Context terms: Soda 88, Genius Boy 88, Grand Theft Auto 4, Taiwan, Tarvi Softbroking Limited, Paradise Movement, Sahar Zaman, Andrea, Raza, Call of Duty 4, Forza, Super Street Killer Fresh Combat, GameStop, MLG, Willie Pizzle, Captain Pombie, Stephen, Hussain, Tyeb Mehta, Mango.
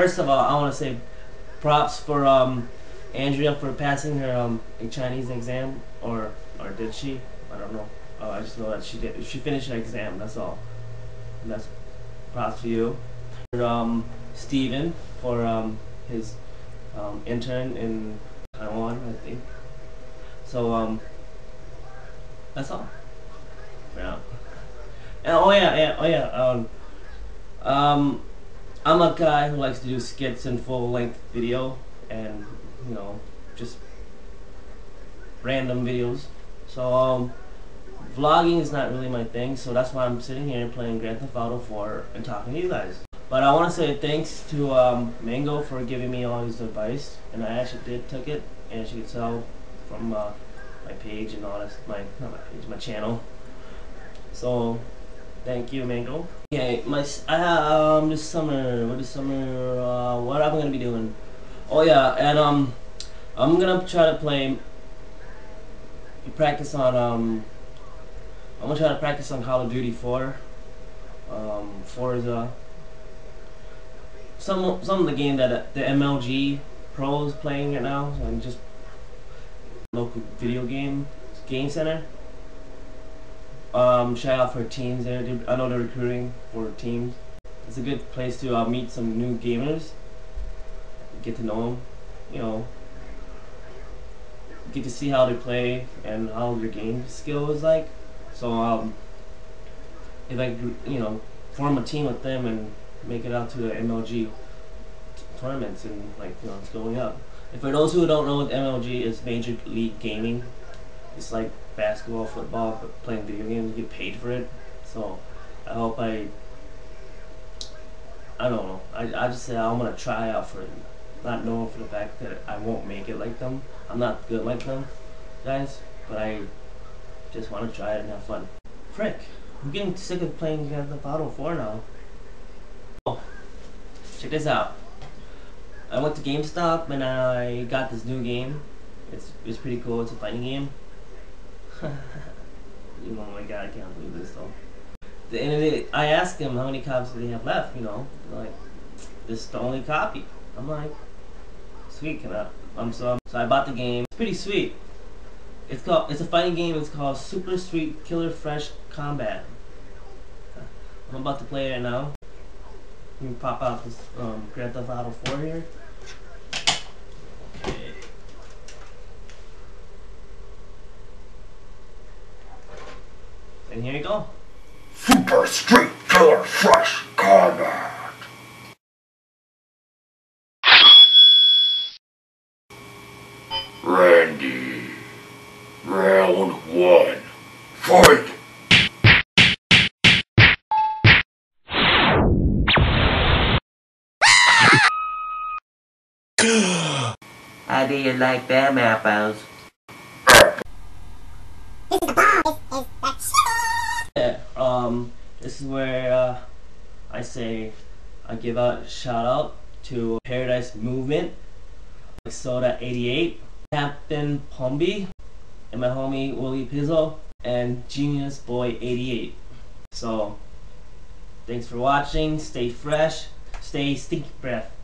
First of all, I want to say props for Andrea for passing her Chinese exam, or did she? I don't know. I just know that she did. She finished her exam. That's all. And that's props for you. Stephen for his intern in Taiwan, I think. So that's all. Yeah. And I'm a guy who likes to do skits and full-length video, and you know, just random videos. So vlogging is not really my thing, so that's why I'm sitting here playing Grand Theft Auto 4 and talking to you guys. But I want to say thanks to Mango for giving me all his advice, and I actually took it, and as you can tell from my page and all that, my channel. So thank you, Mango. Okay, this summer, what am I gonna be doing? Oh yeah, and I'm gonna try to practice on I'm gonna try to practice on Call of Duty 4, Forza, some of the game that the MLG Pro is playing right now, so I'm just local video game center. Shout out for teams there. I know they're recruiting for teams. It's a good place to meet some new gamers, get to know them, you know, get to see how they play and how their game skill is like. So if I, you know, form a team with them and make it out to the MLG tournaments and, like, you know, it's going up. And for those who don't know what MLG is, Major League Gaming. It's like basketball, football, but playing video games, you get paid for it. So I hope I don't know. I just say I'm gonna try out for it, not knowing for the fact that I won't make it like them. I'm not good like them, guys, but I just want to try it and have fun. Frick, I'm getting sick of playing Grand Theft Auto 4 now. Oh, check this out. I went to GameStop and I got this new game. It's pretty cool. It's a fighting game. Oh my god, I can't believe this though. I asked him how many copies do they have left, you know, like, this is the only copy. I'm like, sweet, so I bought the game. It's pretty sweet. It's a fighting game. It's called Super Street Killer Fresh Combat. I'm about to play it right now. You can pop out this Grand Theft Auto 4 here. And here you go. Super Street Killer Fresh Combat. Randy. Round 1. Fight! How do you like them apples? This is where I give out a shout out to Paradise Movement, like Soda 88, Captain Pombie, and my homie Willie Pizzle, and Genius Boy 88. So thanks for watching. Stay fresh, stay stinky breath.